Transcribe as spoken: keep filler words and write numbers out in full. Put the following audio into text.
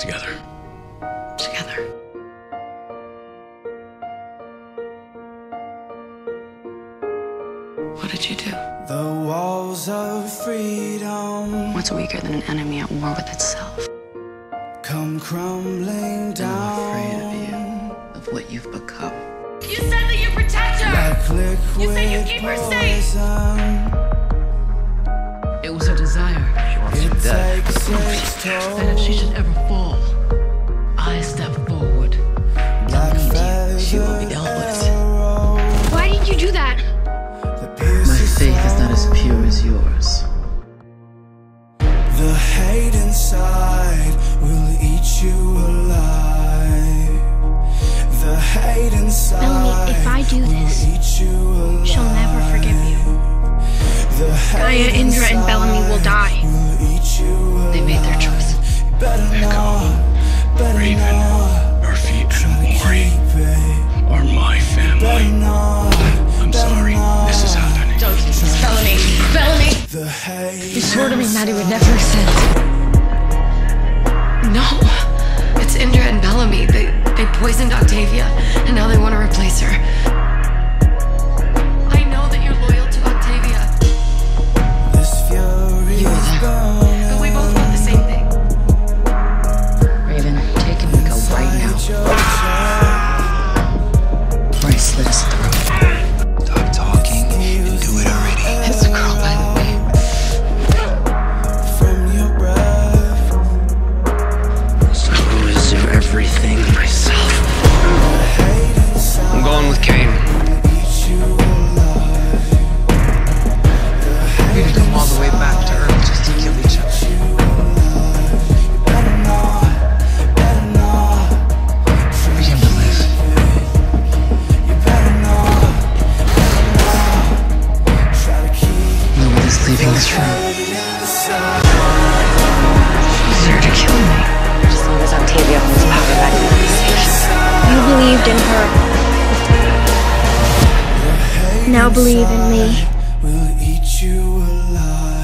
Together. Together. What did you do? The walls of freedom. What's weaker than an enemy at war with itself? Come crumbling down. I'm afraid of you, of what you've become. You said that you protect her! You said you keep her safe! It was her desire. She wants you dead. That if she should ever fall, I step forward to lead you. She will be dealt with. Why did you do that? My faith is not as pure as yours. The hate inside will eat you alive. The hate inside. Bellamy, if I do this, she'll never forgive you. Gaia, Indra, and Bellamy will die. Will they made their choice. Echo, Raven, Murphy, and Maury are my family. I'm sorry, this is happening. Don't do this, Bellamy. Bellamy! You swore to me Maddie would never accept. No, it's Indra and Bellamy. They they poisoned Octavia, and now they want to replace her. I know that you're loyal to Octavia. This fury you were there, but we both want the same thing. Raven, take him and go right now. Bryce, let us through. Stop talking and do it already. It's a girl, by the way. Everything myself. I'm going with Cain. We need to come all the way back to Earth just to kill each other. Freedom to live. No one is leaving this room. She's here to kill me. Octavia holds power back in the conversation. You believed in her. Now believe in me. Will eat you alive.